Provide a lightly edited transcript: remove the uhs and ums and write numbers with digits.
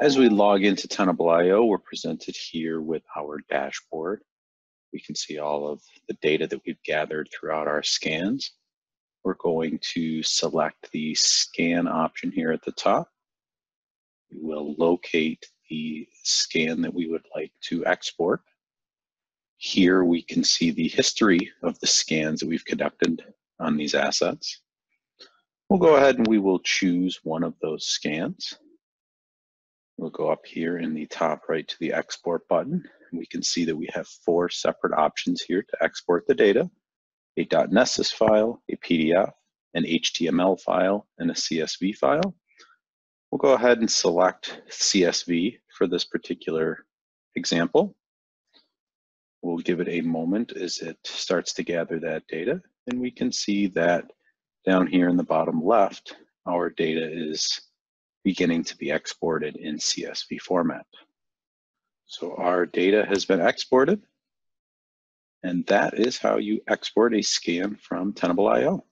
As we log into Tenable.io, we're presented here with our dashboard. We can see all of the data that we've gathered throughout our scans. We're going to select the scan option here at the top. We will locate the scan that we would like to export. Here we can see the history of the scans that we've conducted on these assets. We'll go ahead and we will choose one of those scans. We'll go up here in the top right to the export button. We can see that we have four separate options here to export the data: a .nessus file, a PDF, an HTML file, and a CSV file. We'll go ahead and select CSV for this particular example. We'll give it a moment as it starts to gather that data. And we can see that down here in the bottom left, our data is beginning to be exported in CSV format. So our data has been exported, and that is how you export a scan from Tenable.io.